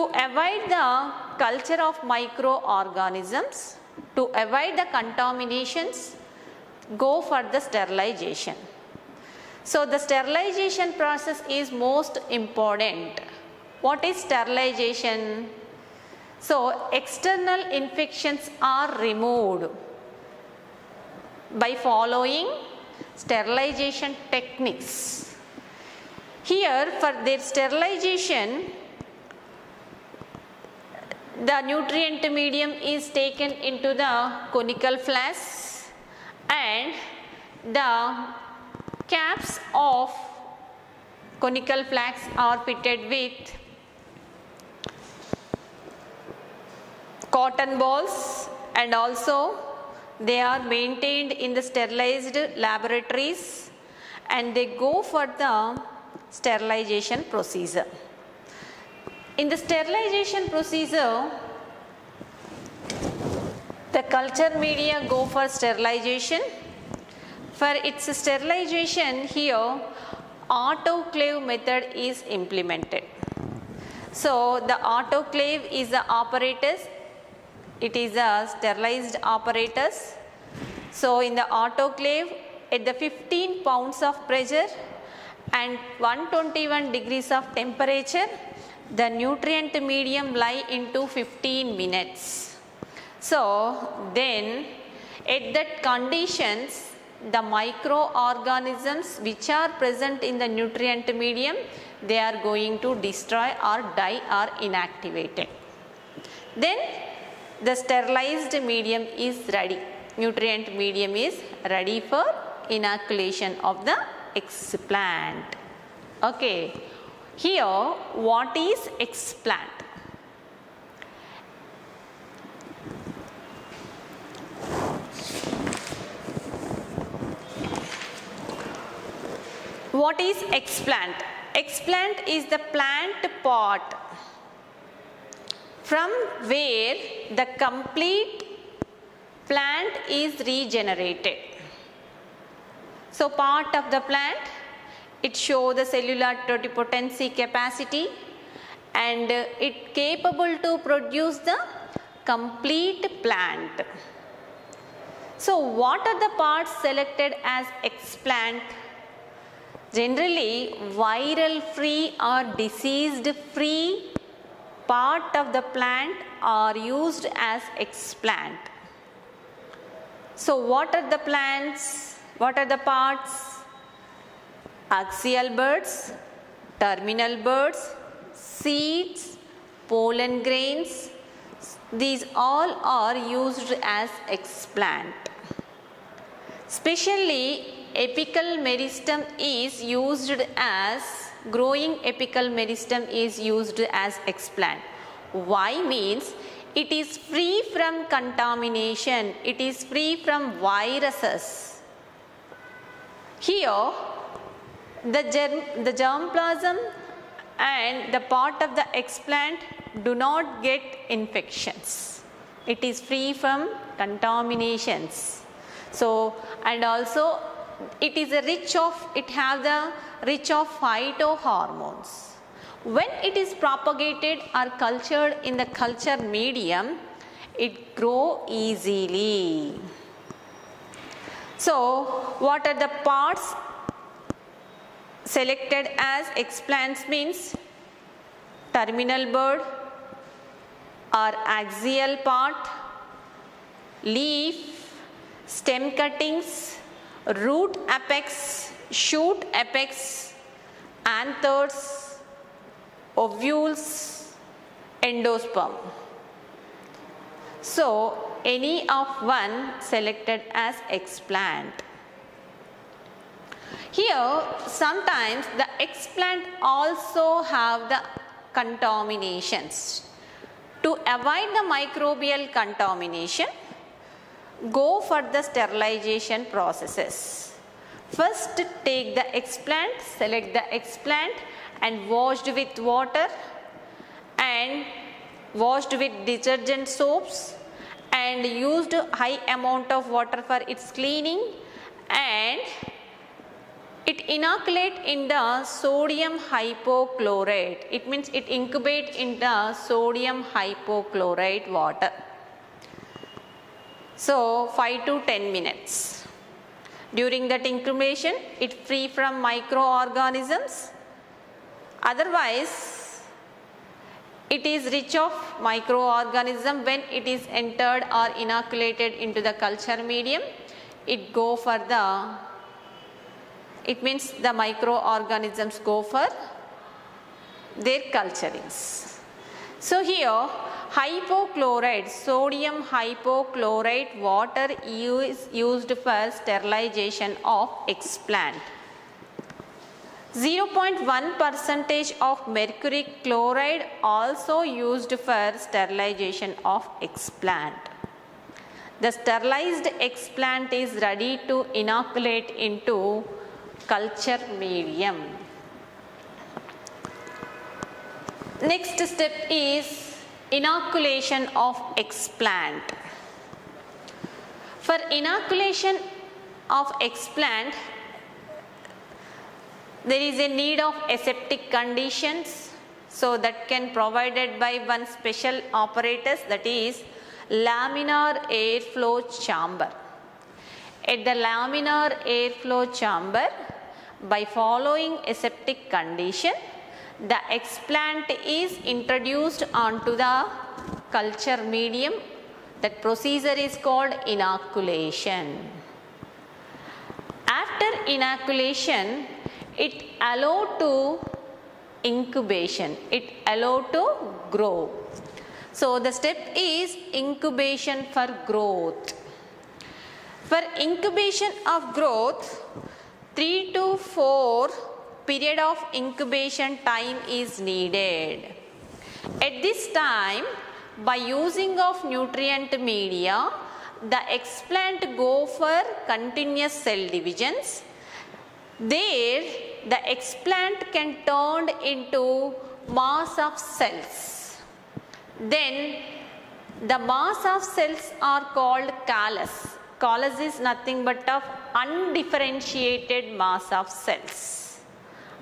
To avoid the culture of microorganisms, to avoid the contaminations, go for the sterilization. So the sterilization process is most important. What is sterilization? So external infections are removed by following sterilization techniques. Here for their sterilization, the nutrient medium is taken into the conical flask and the caps of conical flasks are fitted with cotton balls, and also they are maintained in the sterilized laboratories and they go for the sterilization procedure. In the sterilization procedure, the culture media go for sterilization. For its sterilization here, autoclave method is implemented. So the autoclave is the apparatus. It is a sterilized apparatus. So in the autoclave, at the 15 pounds of pressure and 121 degrees of temperature, the nutrient medium lie into 15 minutes. So then at that conditions, the microorganisms which are present in the nutrient medium, they are going to destroy or die or inactivated. Then the sterilized medium is ready. Nutrient medium is ready for inoculation of the explant. Okay. Here, what is explant? What is explant? Explant is the plant part from where the complete plant is regenerated. So part of the plant, it shows the cellular totipotency capacity and it capable to produce the complete plant. So what are the parts selected as explant? Generally viral free or diseased free part of the plant are used as explant. So what are the plants? What are the parts? Axial buds, terminal buds, seeds, pollen grains, these all are used as explant. Specially, apical meristem is used as, growing apical meristem is used as explant. Why means it is free from contamination, it is free from viruses. Here, the germplasm and the part of the explant do not get infections. It is free from contaminations. So, and also it is a rich of, it have the rich of phytohormones. When it is propagated or cultured in the culture medium, it grows easily. So, what are the parts selected as explants means terminal bud or axial part, leaf, stem cuttings, root apex, shoot apex, anthers, ovules, endosperm. So any of one selected as explant. Here sometimes the explant also have the contaminations. To avoid the microbial contamination, go for the sterilization processes. First take the explant, select the explant and washed with water and washed with detergent soaps and used high amount of water for its cleaning, and It inoculates in the sodium hypochlorite. It means it incubates in the sodium hypochlorite water. So 5 to 10 minutes. During that incubation, it free from microorganisms. Otherwise, it is rich of microorganism. When it is entered or inoculated into the culture medium, it go for the, it means the microorganisms go for their culturings. So here hypochlorite, sodium hypochlorite water is used for sterilization of explant. 0.1% of mercury chloride also used for sterilization of explant. The sterilized explant is ready to inoculate into culture medium. Next step is inoculation of explant. For inoculation of explant, there is a need of aseptic conditions, so that can provided by one special apparatus, that is laminar airflow chamber. At the laminar airflow chamber, by following aseptic condition, the explant is introduced onto the culture medium. That procedure is called inoculation. After inoculation, it allow to incubation, it allow to grow. So the step is incubation for growth. For incubation of growth, 3 to 4 period of incubation time is needed. At this time, by using of nutrient media, the explant go for continuous cell divisions. There the explant can turn into mass of cells. Then the mass of cells are called callus. Callus is nothing but of undifferentiated mass of cells.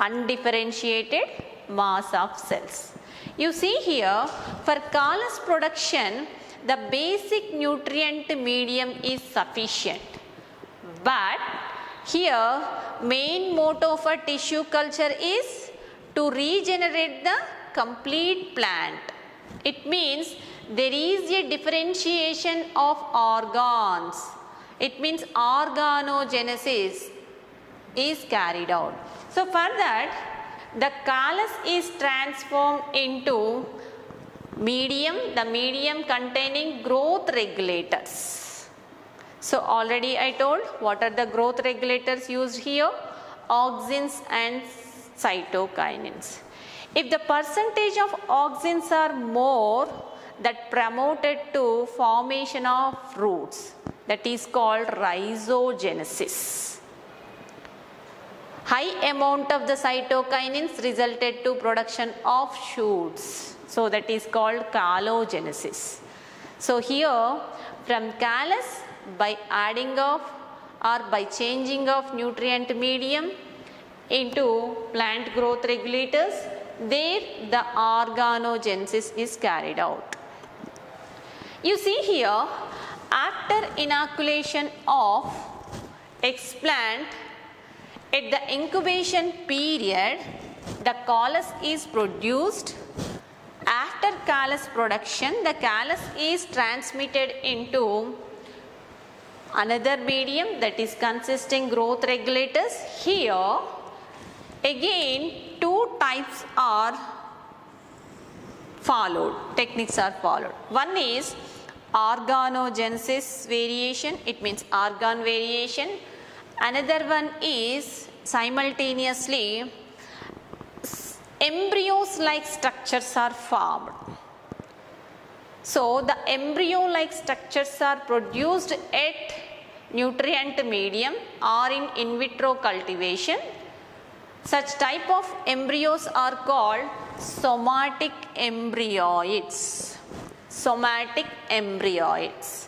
Undifferentiated mass of cells. You see here, for callus production, the basic nutrient medium is sufficient. But here, main motto for tissue culture is to regenerate the complete plant. It means there is a differentiation of organs. It means organogenesis is carried out. So for that, the callus is transformed into medium, the medium containing growth regulators. So already I told what are the growth regulators used here, auxins and cytokinins. If the percentage of auxins are more, that promoted to formation of roots, that is called rhizogenesis. High amount of the cytokinins resulted to production of shoots, so that is called callogenesis. So here from callus, by adding of or by changing of nutrient medium into plant growth regulators, there the organogenesis is carried out. You see here, after inoculation of explant, at the incubation period, the callus is produced. After callus production, the callus is transmitted into another medium, that is consisting growth regulators. Here again two types are followed, techniques are followed. One is organogenesis variation, it means organ variation. Another one is simultaneously embryos like structures are formed. So the embryo-like structures are produced at nutrient medium or in vitro cultivation. Such type of embryos are called somatic embryoids. Somatic embryoids.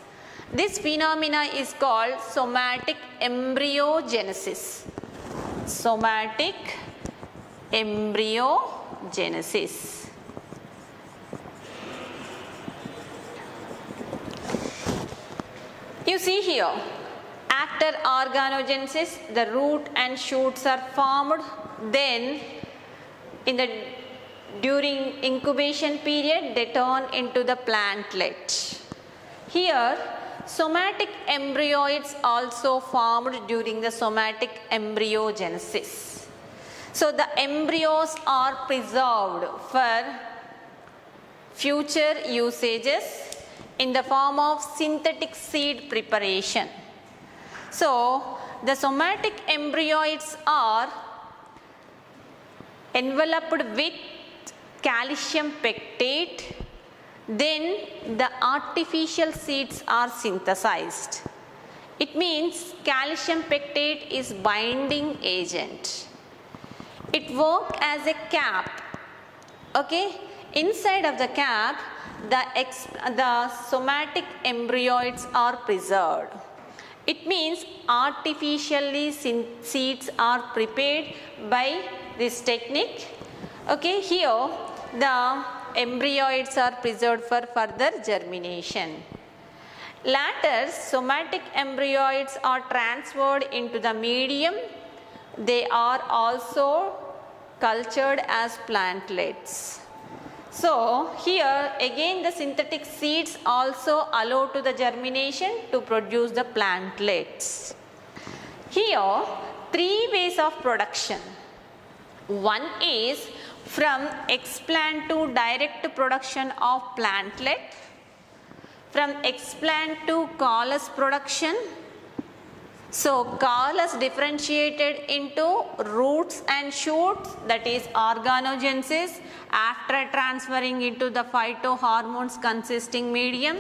This phenomena is called somatic embryogenesis. somatic embryogenesis. You see here, after organogenesis, the root and shoots are formed. Then during incubation period, they turn into the plantlet. Here, somatic embryoids also formed during the somatic embryogenesis. So the embryos are preserved for future usages in the form of synthetic seed preparation. So the somatic embryoids are enveloped with calcium pectate. Then the artificial seeds are synthesized. It means calcium pectate is binding agent. It works as a cap. Okay, inside of the cap, the somatic embryoids are preserved. It means artificially seeds are prepared by this technique. Okay, here the embryoids are preserved for further germination. Later, somatic embryoids are transferred into the medium. They are also cultured as plantlets. So here again the synthetic seeds also allow to the germination to produce the plantlets. Here, three ways of production. One is from explant to direct production of plantlet, from explant to callus production. So callus differentiated into roots and shoots, that is organogenesis, after transferring into the phytohormones consisting medium,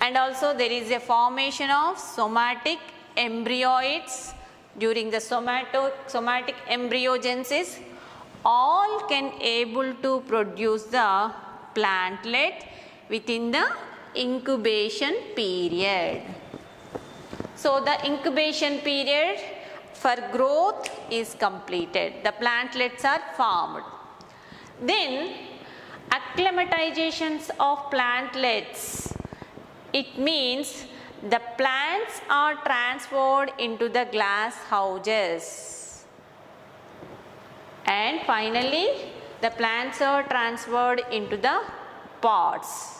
and also there is a formation of somatic embryoids during the somatic embryogenesis. All can able to produce the plantlet within the incubation period. So the incubation period for growth is completed. The plantlets are formed. Then acclimatizations of plantlets. It means the plants are transferred into the glass houses. And finally, the plants are transferred into the pots.